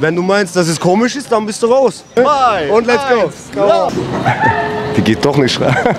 Wenn du meinst, dass es komisch ist, dann bist du raus. Bye. Und let's go. Go. Die geht doch nicht rein.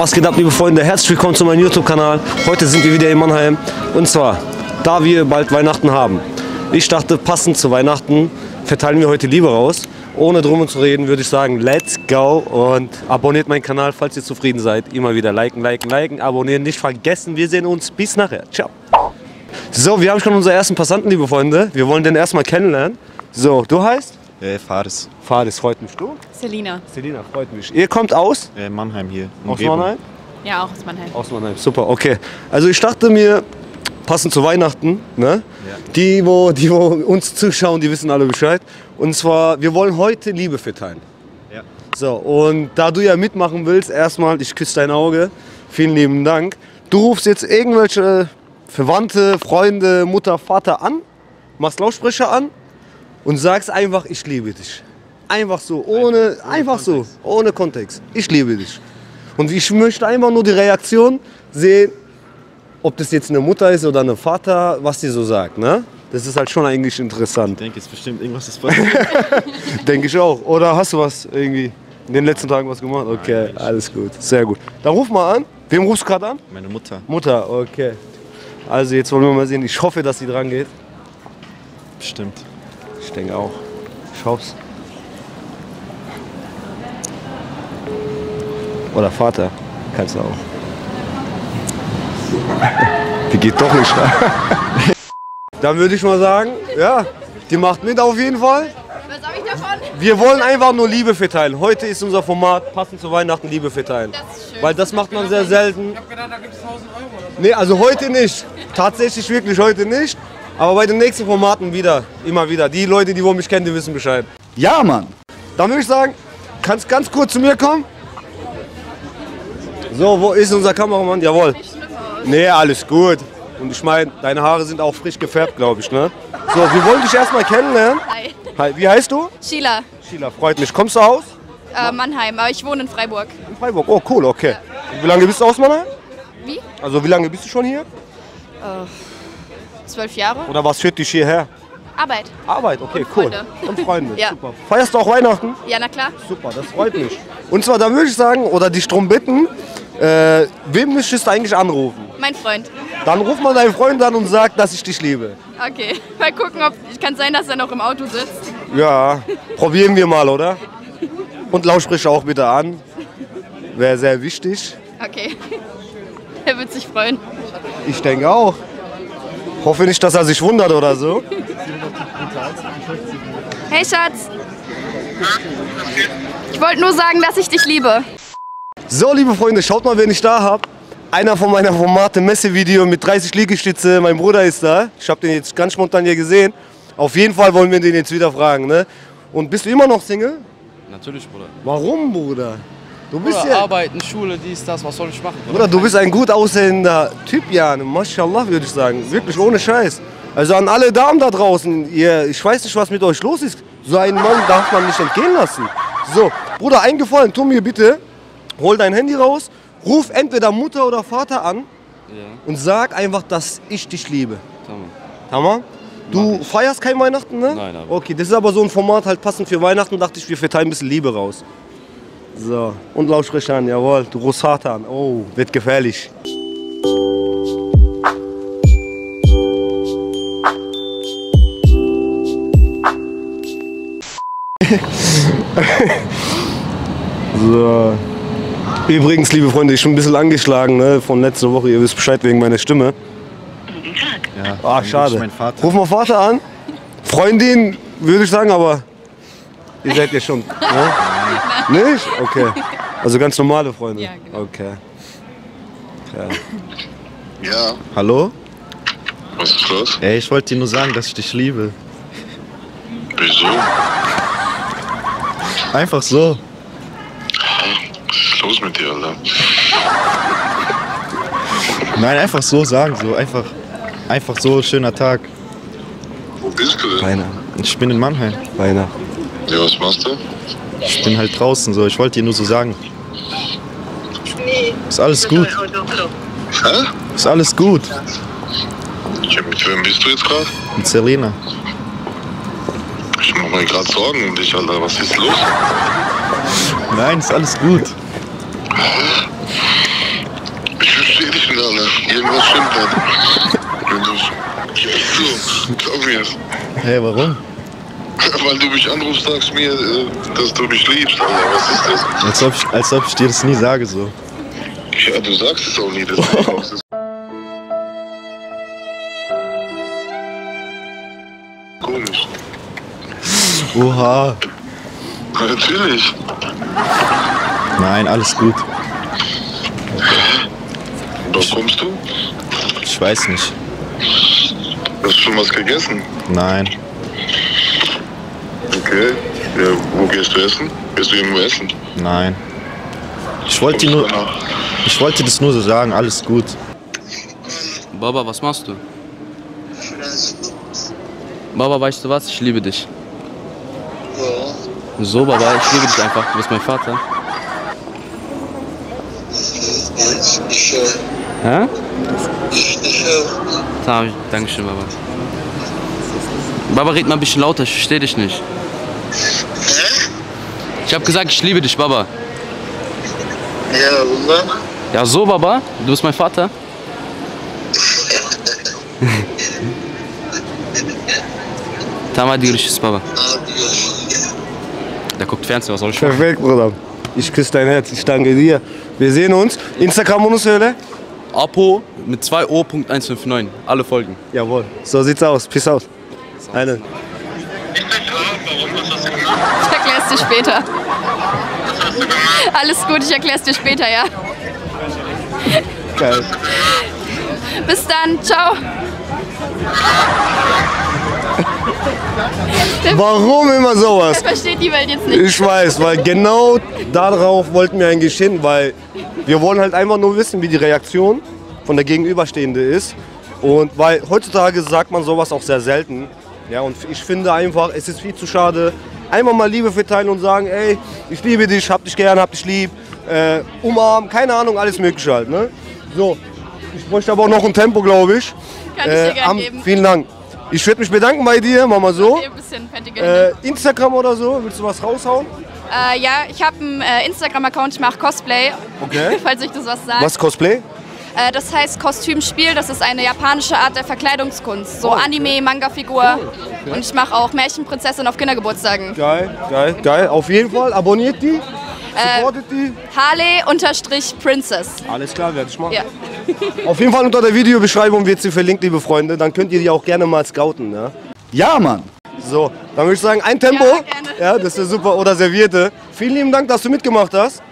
Was geht ab, liebe Freunde? Herzlich willkommen zu meinem YouTube-Kanal. Heute sind wir wieder in Mannheim. Und zwar, da wir bald Weihnachten haben. Ich dachte, passend zu Weihnachten verteilen wir heute Liebe raus. Ohne drum und zu reden würde ich sagen, let's go. Und abonniert meinen Kanal, falls ihr zufrieden seid. Immer wieder liken, abonnieren nicht vergessen. Wir sehen uns. Bis nachher. Ciao. So, wir haben schon unseren ersten Passanten, liebe Freunde. Wir wollen den erstmal kennenlernen. So, du heißt? Fares. Fares, freut mich. Du? Selina. Selina, freut mich. Ihr kommt aus? Mannheim hier. Umgebung. Aus Mannheim? Ja, auch aus Mannheim. Aus Mannheim, super, okay. Also ich dachte mir, passend zu Weihnachten, ne? Ja. Die, wo uns zuschauen, die wissen alle Bescheid. Und zwar, wir wollen heute Liebe verteilen. Ja. So, und da du ja mitmachen willst, erstmal, ich küsse dein Auge. Vielen lieben Dank. Du rufst jetzt irgendwelche Verwandte, Freunde, Mutter, Vater an, machst Lautsprecher an. Und sagst einfach, ich liebe dich. Einfach so, ohne Kontext. Ich liebe dich. Und ich möchte einfach nur die Reaktion sehen, ob das jetzt eine Mutter ist oder ein Vater, was die so sagt. Ne? Das ist halt schon eigentlich interessant. Ich denke, jetzt bestimmt irgendwas ist passiert. Denke ich auch. Oder hast du was irgendwie in den letzten Tagen was gemacht? Okay, nein, alles gut. Sehr gut. Dann ruf mal an. Wem rufst du gerade an? Meine Mutter. Mutter, okay. Also jetzt wollen wir mal sehen. Ich hoffe, dass sie dran geht. Bestimmt. Ich denke auch. Ich hoffe. Oder Vater. Kannst du auch. Die geht doch nicht. Dann würde ich mal sagen, ja, die macht mit auf jeden Fall. Was habe ich davon? Wir wollen einfach nur Liebe verteilen. Heute ist unser Format, passend zu Weihnachten, Liebe verteilen. Das ist schön. Weil das macht man sehr selten. Ich habe gedacht, da gibt es 1000 € oder so. Nee, also heute nicht. Tatsächlich wirklich heute nicht. Aber bei den nächsten Formaten wieder, immer wieder. Die Leute, die mich kennen, die wissen Bescheid. Ja, Mann. Dann würde ich sagen, kannst ganz kurz zu mir kommen? So, wo ist unser Kameramann? Jawohl. Nee, alles gut. Und ich meine, deine Haare sind auch frisch gefärbt, glaube ich, ne? So, wir wollen dich erstmal kennenlernen. Hi. Hi. Wie heißt du? Sheila. Sheila, freut mich. Kommst du aus? Mannheim, aber ich wohne in Freiburg. In Freiburg, oh cool, okay. Ja. Wie lange bist du aus Mannheim? Wie? Also, wie lange bist du schon hier? 12 Jahre. Oder was führt dich hierher? Arbeit. Arbeit, okay, und cool. Freunde. Und Freunde, ja. Super. Feierst du auch Weihnachten? Ja, na klar. Super, das freut mich. Und zwar, da würde ich sagen, oder dich drum bitten, wem möchtest du eigentlich anrufen? Mein Freund. Dann ruf mal deinen Freund an und sag, dass ich dich liebe. Okay, mal gucken, ob es kann sein, dass er noch im Auto sitzt. Ja, probieren wir mal, oder? Und Lautsprecher auch bitte an. Wäre sehr wichtig. Okay, er wird sich freuen. Ich denke auch. Hoffe nicht, dass er sich wundert oder so. Hey Schatz. Ich wollte nur sagen, dass ich dich liebe. So, liebe Freunde, schaut mal, wen ich da habe. Einer von meiner Formate Messevideo mit 30 Liegestütze. Mein Bruder ist da. Ich habe den jetzt ganz spontan hier gesehen. Auf jeden Fall wollen wir den jetzt wieder fragen. Ne? Und bist du immer noch Single? Natürlich, Bruder. Warum, Bruder? Du bist ja arbeiten, Schule, dies, das, was soll ich machen? Oder? Bruder, du bist ein gut aussehender Typ, Jan. Maschallah, würde ich sagen. Wirklich ohne Scheiß. Also an alle Damen da draußen, ich weiß nicht, was mit euch los ist. So einen Mann darf man nicht entgehen lassen. So, Bruder, eingefallen, tu mir bitte, hol dein Handy raus, ruf entweder Mutter oder Vater an und sag einfach, dass ich dich liebe. Tamam? Du feierst kein Weihnachten, ne? Nein, aber. Okay, das ist aber so ein Format, halt passend für Weihnachten, dachte ich, wir verteilen ein bisschen Liebe raus. So, und Lautsprecher an, jawohl, du rufst hart an. Oh, wird gefährlich. So. Übrigens, liebe Freunde, ich bin ein bisschen angeschlagen, ne, von letzter Woche. Ihr wisst Bescheid wegen meiner Stimme. Guten Tag. Ja, ah, schade. Ruf mal Vater an. Freundin, würde ich sagen, aber ihr seid ja schon. Ne? Nicht? Okay. Also ganz normale Freunde? Ja, genau. Okay. Ja. Ja. Hallo? Was ist los? Ey, ich wollte dir nur sagen, dass ich dich liebe. Wieso? Einfach so. Was ist los mit dir, Alter? Nein, einfach so sagen, so einfach so, schöner Tag. Wo bist du denn? Weihnachten. Ich bin in Mannheim. Weihnachten. Ja, was machst du? Ich bin halt draußen, so. Ich wollte dir nur so sagen. Nee. Ist alles gut. Hä? Ist alles gut. Mit wem bist du jetzt gerade? Mit Selena. Ich mach mir gerade Sorgen um dich, Alter. Was ist los? Nein, ist alles gut. Ich verstehe dich nicht, Alter. Irgendwas stimmt halt. So, glaub mir. Hey, warum? Weil du mich anrufst, sagst mir, dass du mich liebst, Alter. Was ist das? Als ob ich dir das nie sage, so. Ja, du sagst es auch nie, das ist komisch. Oha. Ja, natürlich. Nein, alles gut. Wo kommst du? Ich weiß nicht. Hast du schon was gegessen? Nein. Okay. Ja, wo gehst du essen? Gehst du irgendwo essen? Nein. Ich wollte das nur so sagen, alles gut. Baba, was machst du? Baba, weißt du was? Ich liebe dich. Ja. So, Baba, ich liebe dich einfach. Du bist mein Vater. Ich hä? Ich Dankeschön, Baba. Baba, red mal ein bisschen lauter, ich verstehe dich nicht. Hä? Ich hab gesagt, ich liebe dich, Baba. Ja, Baba? Ja, so, Baba, du bist mein Vater. Tamam, görüşürüz, Baba. Der guckt Fernsehen, was soll ich machen? Perfekt, Bruder. Ich küsse dein Herz, ich danke dir. Wir sehen uns. Instagram und Höhle. Apo mit 2O.159. Alle Folgen. Jawohl. So sieht's aus. Peace out. Eine. Ich bin scharf, warum hast du das gemacht? Ich erklär's dir später. Was hast du gemacht? Alles gut, ich erklär's dir später, ja. Geil. Bis dann, ciao. Warum immer sowas? Das versteht die Welt jetzt nicht. Ich weiß, weil genau darauf wollten wir eigentlich hin, weil wir wollen halt einfach nur wissen, wie die Reaktion von der Gegenüberstehende ist. Und weil heutzutage sagt man sowas auch sehr selten. Ja, und ich finde einfach, es ist viel zu schade, einfach mal Liebe verteilen und sagen, ey, ich liebe dich, hab dich gern, hab dich lieb, umarmen, keine Ahnung, alles mögliche halt, ne? So, ich bräuchte aber auch noch ein Tempo, glaube ich. Kann ich dir gerne geben. Vielen Dank. Ich würde mich bedanken bei dir, mach mal so. Ein bisschen fettige Instagram oder so, willst du was raushauen? Ja, ich habe einen Instagram-Account, ich mache Cosplay, okay. Falls ich das was sage. Was Cosplay? Das heißt Kostümspiel, das ist eine japanische Art der Verkleidungskunst. So, oh, okay. Anime, Manga-Figur. Cool, okay. Und ich mache auch Märchenprinzessin auf Kindergeburtstagen. Geil, geil, geil. Auf jeden Fall, abonniert die, supportet die. Harley-Princess. Alles klar, werde ich machen. Ja. Auf jeden Fall unter der Videobeschreibung wird sie verlinkt, liebe Freunde. Dann könnt ihr die auch gerne mal scouten. Ne? Ja, Mann. So, dann würde ich sagen, ein Tempo. Ja, ja, das ist super. Oder Serviette. Vielen lieben Dank, dass du mitgemacht hast.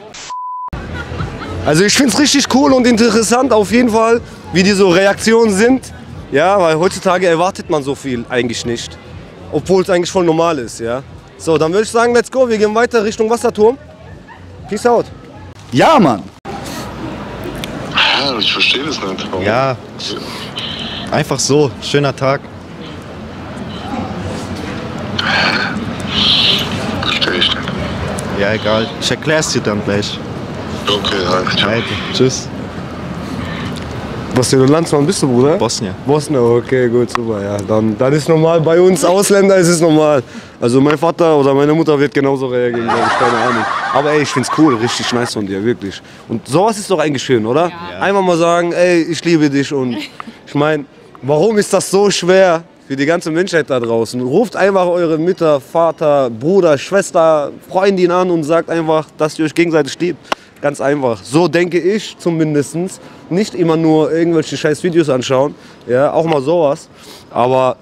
Also ich finde es richtig cool und interessant auf jeden Fall, wie die so Reaktionen sind. Ja, weil heutzutage erwartet man so viel eigentlich nicht. Obwohl es eigentlich voll normal ist, ja. So, dann würde ich sagen, let's go. Wir gehen weiter Richtung Wasserturm. Peace out. Ja, Mann. Ja, ich verstehe das nicht. Warum? Ja, einfach so. Schöner Tag. Verstehe ich nicht. Ja, egal. Ich erkläre es dir dann gleich. Okay, danke. Tschüss. Was für ein Landsmann bist du, Bruder? Bosnien. Bosnien, okay, gut, super. Ja, dann ist normal, bei uns Ausländer ist es normal. Also mein Vater oder meine Mutter wird genauso reagieren, glaube ich, keine Ahnung. Aber ey, ich find's cool, richtig nice von dir, wirklich. Und sowas ist doch eigentlich schön, oder? Ja. Einmal mal sagen, ey, ich liebe dich und ich meine, warum ist das so schwer für die ganze Menschheit da draußen? Ruft einfach eure Mütter, Vater, Bruder, Schwester, Freundin an und sagt einfach, dass ihr euch gegenseitig liebt. Ganz einfach. So denke ich zumindest. Nicht immer nur irgendwelche scheiß Videos anschauen. Ja, auch mal sowas. Aber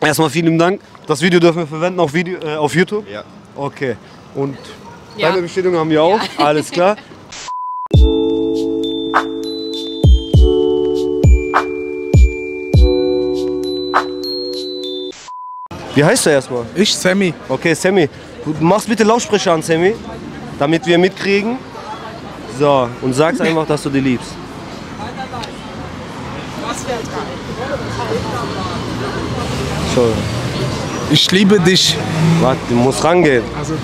erstmal vielen Dank. Das Video dürfen wir verwenden auf, auf YouTube? Ja. Okay. Und ja. Deine Bestätigung haben wir auch. Ja. Alles klar. Wie heißt du erstmal? Ich, Sammy. Okay, Sammy. Mach's bitte Lautsprecher an, Sammy, damit wir mitkriegen. So, und sag's einfach, dass du die liebst. Entschuldigung. Ich liebe dich. Warte, du musst rangehen. Also.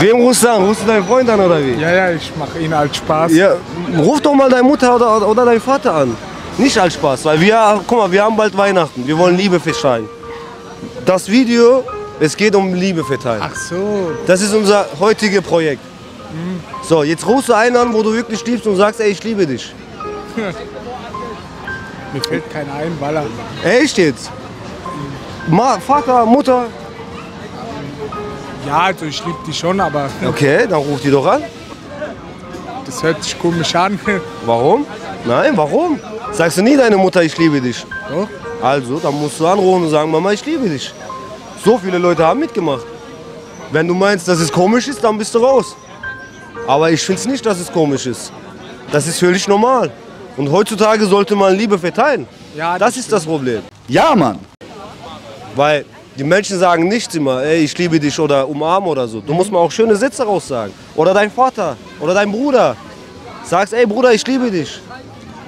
Wem rufst du an? Rufst du deinen Freund an oder wie? Ja, ja, ich mache ihn als Spaß. Ja, ruf doch mal deine Mutter oder deinen Vater an. Nicht als Spaß, weil wir, guck mal, wir haben bald Weihnachten. Wir wollen Liebe verteilen. Das Video, es geht um Liebe verteilen. Ach so. Das ist unser heutiges Projekt. Mhm. So, jetzt rufst du einen an, wo du wirklich liebst und sagst, ey, ich liebe dich. Mir fällt keiner ein, Baller. Echt jetzt? Vater, Mutter? Ja, also ich liebe die schon, aber... Okay, dann ruf die doch an. Das hört sich komisch an. Warum? Nein, warum? Sagst du nie deine Mutter, ich liebe dich? Doch. Also, dann musst du anrufen und sagen, Mama, ich liebe dich. So viele Leute haben mitgemacht. Wenn du meinst, dass es komisch ist, dann bist du raus. Aber ich finde es nicht, dass es komisch ist. Das ist völlig normal. Und heutzutage sollte man Liebe verteilen. Ja, das ist das Problem. Ja, Mann. Weil die Menschen sagen nicht immer, ey, ich liebe dich oder umarm oder so. Du musst mal auch schöne Sätze raussagen. Oder dein Vater oder dein Bruder. Sagst, ey Bruder, ich liebe dich.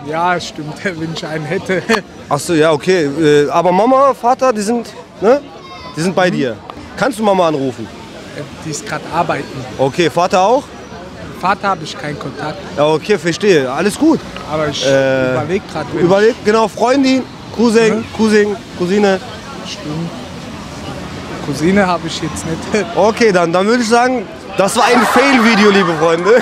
Ja, stimmt, wenn ich einen hätte. Ach so, ja, okay. Aber Mama, Vater, die sind, ne? Die sind bei dir. Kannst du Mama anrufen? Die ist gerade arbeiten. Okay, Vater auch? Vater habe ich keinen Kontakt. Ja, okay, verstehe. Alles gut. Aber ich überlege gerade. Überleg, genau, Freundin, Cousin, Cousin, Cousine. Stimmt. Cousine habe ich jetzt nicht. Okay, dann würde ich sagen, das war ein Fail-Video, liebe Freunde.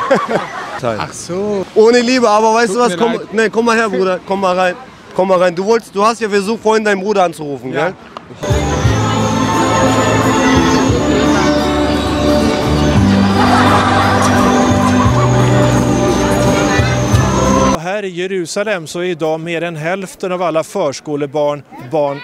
Ach so. Ohne Liebe, aber weißt du was? Komm mal her, Bruder. Komm mal rein. Komm mal rein. Du hast ja versucht, vorhin deinen Bruder anzurufen, ja, gell? Här i Jerusalem så är idag mer än hälften av alla förskolebarn barn.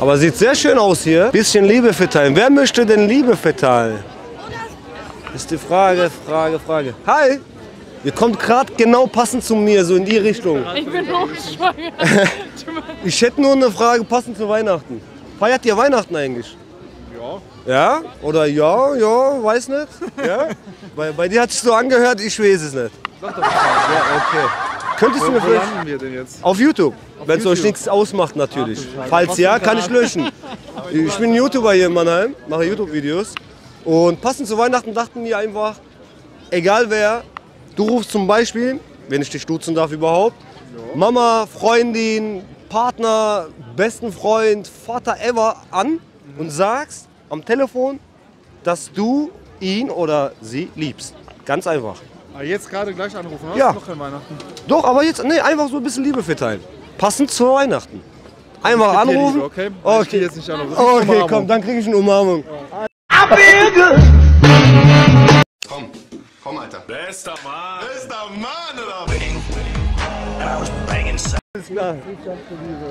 Aber sieht sehr schön aus hier. Bisschen Liebe verteilen. Wer möchte denn Liebe verteilen? Ist die Frage. Hi! Ihr kommt gerade genau passend zu mir, so in die Richtung. Ich bin auch schwanger. Ich hätte nur eine Frage passend zu Weihnachten. Feiert ihr Weihnachten eigentlich? Ja. Ja? Oder ja, weiß nicht. Ja? Bei dir hat es so angehört, ich weiß es nicht. Sag doch mal. Ja, okay. Könntest du mir vielleicht... Wo landen wir denn jetzt? Auf YouTube. Wenn es euch nichts ausmacht natürlich. Falls ja, kann ich löschen. Ich bin YouTuber hier in Mannheim, mache YouTube-Videos. Und passend zu Weihnachten dachten wir einfach, egal wer, du rufst zum Beispiel, wenn ich dich duzen darf überhaupt, Mama, Freundin, Partner, besten Freund, Vater ever an und sagst am Telefon, dass du ihn oder sie liebst. Ganz einfach. Aber jetzt gerade gleich anrufen, oder? Ja. Doch kein Weihnachten. Doch, aber jetzt, nee, einfach so ein bisschen Liebe verteilen. Passend zu Weihnachten. Einfach anrufen. Liebe, okay? Okay. Ich geh jetzt nicht anrufen. Okay, komm, dann krieg ich eine Umarmung. Ja. Komm, Alter. Bester Mann. Bester Mann, oder? Alles klar.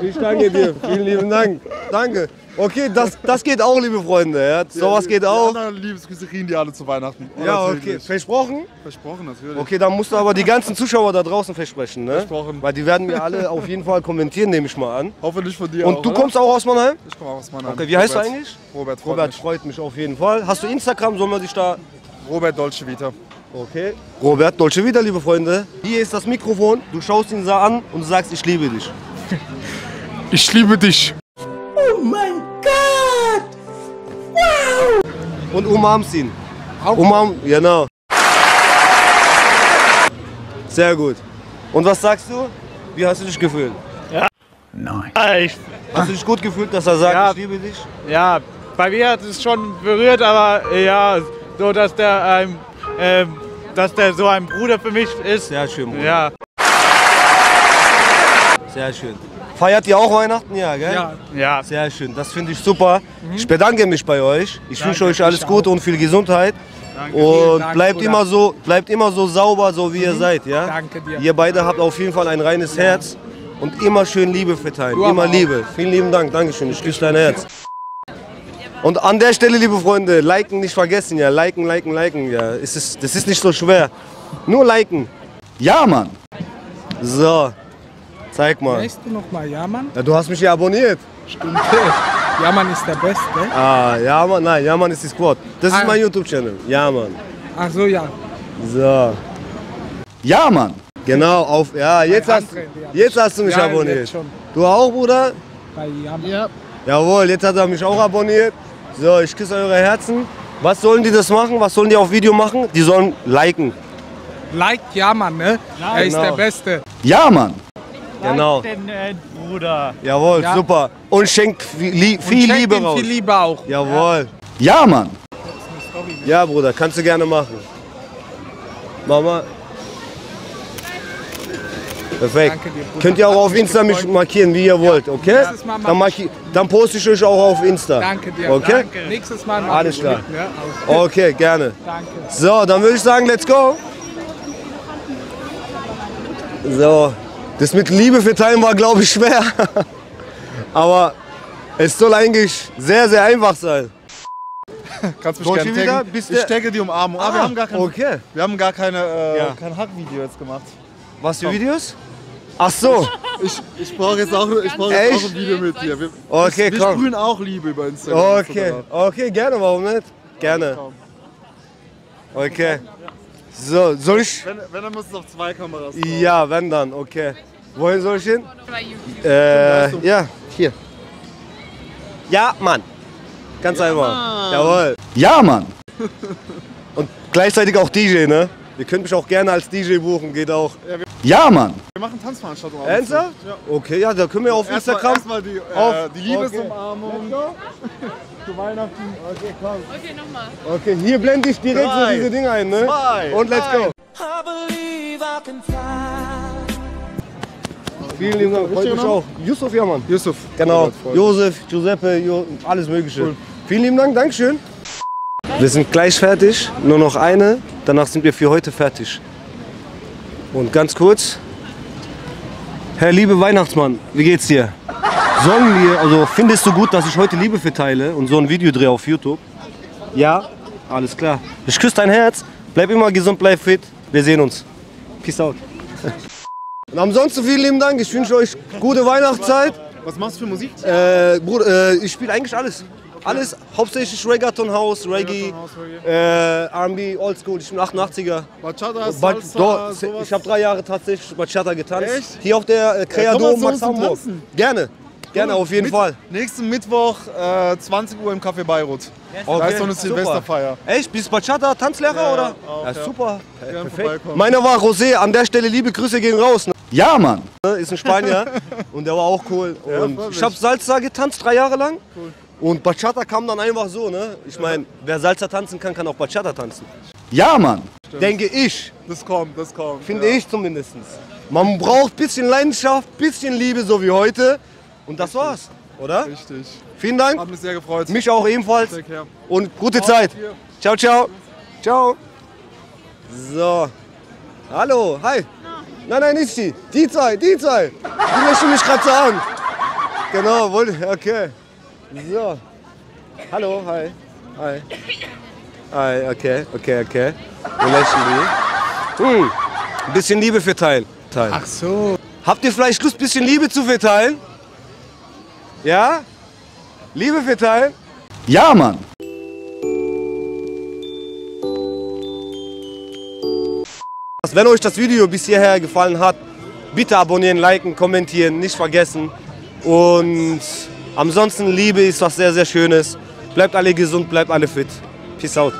Ich danke dir. Vielen lieben Dank. Danke. Okay, das geht auch, liebe Freunde. Ja. Sowas geht auch. Die Liebesgrüße kriegen die alle zu Weihnachten. Ja, okay. Versprochen? Versprochen, natürlich. Okay, dann musst du aber die ganzen Zuschauer da draußen versprechen, ne? Versprochen. Weil die werden mir alle auf jeden Fall kommentieren, nehme ich mal an. Hoffentlich von dir. Und du kommst auch aus Mannheim? Ich komme auch aus Mannheim. Okay, wie heißt du eigentlich? Robert. Robert freut mich auf jeden Fall. Hast du Instagram? Soll man sich da... Robert Dolce Vita. Okay. Robert Dolce Vita, liebe Freunde. Hier ist das Mikrofon. Du schaust ihn an und sagst, ich liebe dich. Ich liebe dich. Oh mein Gott! Wow! Und umarmst ihn. Umarm, genau. Sehr gut. Und was sagst du? Wie hast du dich gefühlt? Ja. Nein. Hast du dich gut gefühlt, dass er sagt, ja, ich liebe dich? Ja, bei mir hat es schon berührt, aber ja, so dass der so ein Bruder für mich ist. Sehr schön, Bruder. Ja. Sehr schön. Feiert ihr auch Weihnachten? Ja, gell? Ja. Ja. Sehr schön. Das finde ich super. Ich bedanke mich bei euch. Ich wünsche euch alles Gute und viel Gesundheit. Danke. Und Dank, bleibt immer so sauber, so wie ihr seid. Ja? Danke dir. Ihr beide habt auf jeden Fall ein reines Herz und immer schön Liebe verteilen. Du immer Liebe. Vielen lieben Dank. Dankeschön. Ich küsse dein Herz. Und an der Stelle, liebe Freunde, liken nicht vergessen. Ja, liken. Ja, das ist nicht so schwer. Nur liken. Ja, Mann. So. Zeig mal. Weißt du nochmal YaaMaan? Ja, du hast mich ja abonniert. Stimmt. YaaMaan ist der Beste. Ah, YaaMaan, nein, YaaMaan ist die Squad. Das ist mein YouTube-Channel, YaaMaan. Ach so, ja. So. YaaMaan. Genau, auf, ja, jetzt hast du mich abonniert. Schon. Du auch, Bruder? Bei YaaMaan. Ja. Jawohl, jetzt hat er mich auch abonniert. So, ich küsse eure Herzen. Was sollen die das machen? Was sollen die auf Video machen? Die sollen liken. Liked YaaMaan, ne? Ja, er ist der Beste. YaaMaan. Genau. Like den Bruder. Jawohl, ja. Super. Und schenkt viel Liebe raus. Viel Liebe auch. Jawohl. Ja, Mann. Ja, Bruder, kannst du gerne machen. Mama. Perfekt. Danke dir, Bruder. Könnt ihr auch auf Insta mich markieren, wie ihr wollt, okay? Dann poste ich euch auch auf Insta. Danke dir. Okay? Danke. Nächstes Mal machen wir. Alles klar. Okay, gerne. Danke. So, dann würde ich sagen, let's go. So. Das mit Liebe verteilen war, glaube ich, schwer. Aber es soll eigentlich sehr, sehr einfach sein. Kannst du mich gerne taggen? Ich tagge die Umarmung. Ah, wir haben gar keine, kein Hack-Video jetzt gemacht. Was für Videos? Ach so. Ich brauche jetzt auch ein Video mit dir. Okay, komm. Wir sprühen auch Liebe über Instagram. Okay, gerne, warum nicht? Gerne. Okay. So, soll ich? Wenn dann muss es auf zwei Kameras drauf. Ja, wenn dann, okay. Wohin soll ich hin? Ja, hier. Ja, Mann. Ganz einfach. Jawohl. Ja, Mann. Und gleichzeitig auch DJ, ne? Ihr könnt mich auch gerne als DJ buchen, geht auch. Ja, Mann. Wir machen Tanzveranstaltungen. Ernsthaft? Ja. Okay, ja, da können wir auf Instagram. Erstmal die Liebesumarmung. Zu Weihnachten. Okay, komm. Okay, nochmal. Okay, hier blende ich direkt so diese Dinge ein, ne? Und let's go. Vielen lieben Dank, freut mich auch. Yusuf, ja, Mann. Yusuf. Genau. Josef, Giuseppe, alles Mögliche. Cool. Vielen lieben Dank, Dankeschön. Wir sind gleich fertig, nur noch eine. Danach sind wir für heute fertig. Und ganz kurz. Herr liebe Weihnachtsmann, wie geht's dir? Sollen wir, also findest du gut, dass ich heute Liebe verteile und so ein Video drehe auf YouTube? Ja? Alles klar. Ich küsse dein Herz, bleib immer gesund, bleib fit. Wir sehen uns. Peace out. Und ansonsten vielen lieben Dank, ich wünsche euch gute Weihnachtszeit. Was machst du für Musik? Bruder, ich spiele eigentlich alles. Okay. Alles, hauptsächlich Reggaeton House, Reggae, R&B, Oldschool, ich bin 88er. Bachata, Salsa, sowas. Ich habe 3 Jahre tatsächlich Bachata getanzt. Echt? Hier auf der Creador Max Hamburg. Gerne. Gerne, auf jeden Fall. Nächsten Mittwoch, 20 Uhr im Café Beirut. Okay. Da ist so eine Silvesterfeier. Echt? Bist du Bachata, Tanzlehrer, oder? Auch, ja, super. Ja, perfekt. Meiner war José, an der Stelle liebe Grüße gehen raus. Ne? Ja, Mann. Ist ein Spanier und der war auch cool. Ja, und ich habe Salsa getanzt, 3 Jahre lang. Cool. Und Bachata kam dann einfach so, ne? Ich meine, wer Salsa tanzen kann, kann auch Bachata tanzen. Ja, Mann. Stimmt. Denke ich. Das kommt. Finde ich zumindest. Man braucht ein bisschen Leidenschaft, ein bisschen Liebe, so wie heute. Und das war's, oder? Richtig. Vielen Dank. Hat mich sehr gefreut. Mich auch ebenfalls. Und gute Zeit. Ciao, ciao. Ciao. So. Hallo, hi. Nein, nicht die. Die zwei. Die lächeln mich gerade so an. Genau, okay. So. Hallo, hi. Hi, okay. Wir lächeln die. Ein bisschen Liebe verteilen. Ach so. Habt ihr vielleicht Lust, ein bisschen Liebe zu verteilen? Ja? Liebe verteilen? Ja, Mann! Wenn euch das Video bis hierher gefallen hat, bitte abonnieren, liken, kommentieren, nicht vergessen. Und ansonsten, Liebe ist was sehr, sehr Schönes. Bleibt alle gesund, bleibt alle fit. Peace out.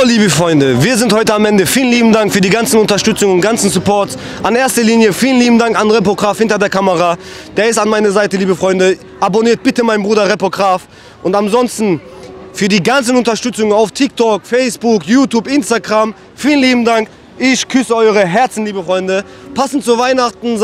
So, liebe Freunde, wir sind heute am Ende. Vielen lieben Dank für die ganzen Unterstützung und ganzen Support. An erster Linie vielen lieben Dank an Repograf hinter der Kamera. Der ist an meiner Seite, liebe Freunde. Abonniert bitte meinen Bruder Repograf. Und ansonsten für die ganzen Unterstützung auf TikTok, Facebook, YouTube, Instagram. Vielen lieben Dank. Ich küsse eure Herzen, liebe Freunde. Passend zu Weihnachten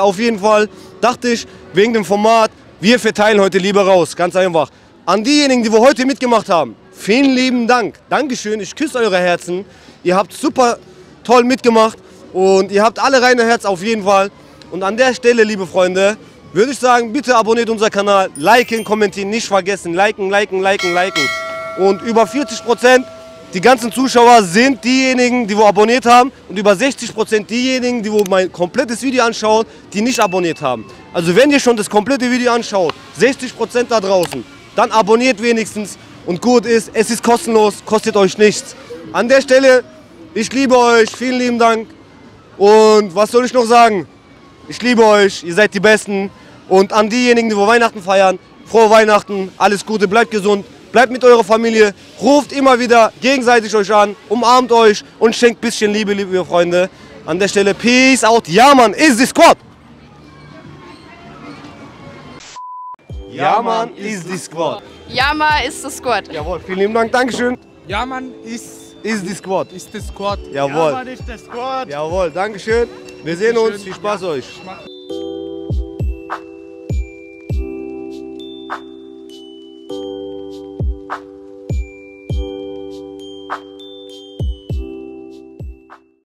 auf jeden Fall, dachte ich, wegen dem Format, wir verteilen heute lieber raus. Ganz einfach. An diejenigen, die wir heute mitgemacht haben, vielen lieben Dank. Dankeschön, ich küsse eure Herzen. Ihr habt super toll mitgemacht und ihr habt alle reine Herz auf jeden Fall. Und an der Stelle, liebe Freunde, würde ich sagen, bitte abonniert unseren Kanal, liken, kommentieren, nicht vergessen, liken. Und über 40% die ganzen Zuschauer sind diejenigen, die wir abonniert haben, und über 60% diejenigen, die wir mein komplettes Video anschauen, die nicht abonniert haben. Also wenn ihr schon das komplette Video anschaut, 60% da draußen, dann abonniert wenigstens und gut ist, es ist kostenlos, kostet euch nichts. An der Stelle, ich liebe euch, vielen lieben Dank und was soll ich noch sagen? Ich liebe euch, ihr seid die Besten, und an diejenigen, die wir Weihnachten feiern, frohe Weihnachten, alles Gute, bleibt gesund. Bleibt mit eurer Familie, ruft immer wieder gegenseitig euch an, umarmt euch und schenkt ein bisschen Liebe, liebe Freunde. An der Stelle, peace out. YaaMaan is the squad. YaaMaan is the squad. YaaMaan is the squad. Jawohl, vielen lieben Dank, Dankeschön. YaaMaan is the squad. Ist the squad. Jawohl. YaaMaan is the squad. Jawohl, Dankeschön. Wir sehen uns, viel Spaß euch.